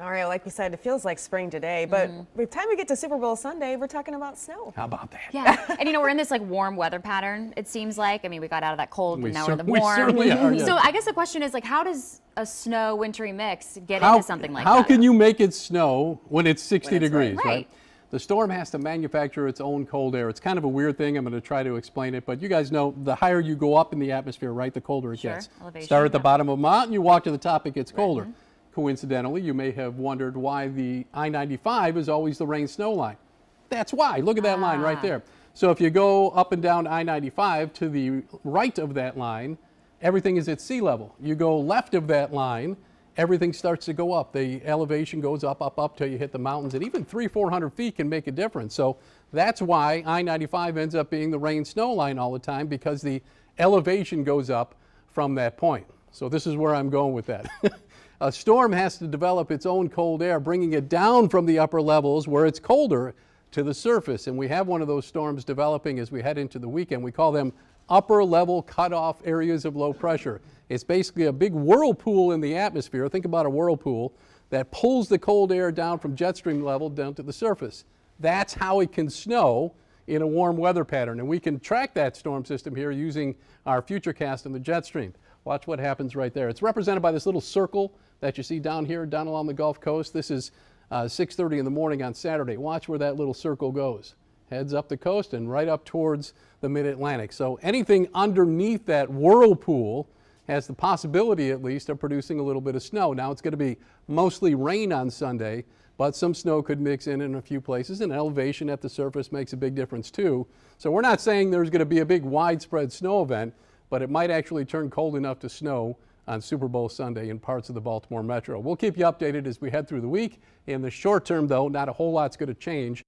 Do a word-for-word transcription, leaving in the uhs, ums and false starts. All right, like you said, it feels like spring today, but mm-hmm. by the time we get to Super Bowl Sunday, we're talking about snow. How about that? Yeah, and you know, we're in this like warm weather pattern, it seems like. I mean, we got out of that cold, we and now we're in the warm. We certainly are, yeah. So I guess the question is, like, how does a snow wintry mix get how, into something like how that? How can you make it snow when it's sixty when it's degrees, right. right? The storm has to manufacture its own cold air. It's kind of a weird thing. I'm going to try to explain it, but you guys know the higher you go up in the atmosphere, right, the colder it sure. gets. Elevation, Start at the yeah. bottom of a mountain, you walk to the top, it gets colder. Right. Mm-hmm. Coincidentally, you may have wondered why the I ninety-five is always the rain-snow line. That's why. Look at that ah. line right there. So if you go up and down I ninety-five to the right of that line, everything is at sea level. You go left of that line, everything starts to go up. The elevation goes up, up, up till you hit the mountains, and even three, four hundred feet can make a difference. So that's why I ninety-five ends up being the rain-snow line all the time, because the elevation goes up from that point. So this is where I'm going with that. A storm has to develop its own cold air, bringing it down from the upper levels where it's colder to the surface. And we have one of those storms developing as we head into the weekend. We call them upper level cutoff areas of low pressure. It's basically a big whirlpool in the atmosphere. Think about a whirlpool that pulls the cold air down from jet stream level down to the surface. That's how it can snow in a warm weather pattern. And we can track that storm system here using our Futurecast and the jet stream. Watch what happens right there. It's represented by this little circle that you see down here, down along the Gulf Coast. This is uh, six thirty in the morning on Saturday. Watch where that little circle goes. Heads up the coast and right up towards the mid-Atlantic. So anything underneath that whirlpool has the possibility, at least, of producing a little bit of snow. Now, it's going to be mostly rain on Sunday, but some snow could mix in in a few places, and elevation at the surface makes a big difference, too. So we're not saying there's going to be a big widespread snow event, but it might actually turn cold enough to snow on Super Bowl Sunday in parts of the Baltimore metro. We'll keep you updated as we head through the week. In the short term, though, not a whole lot's going to change.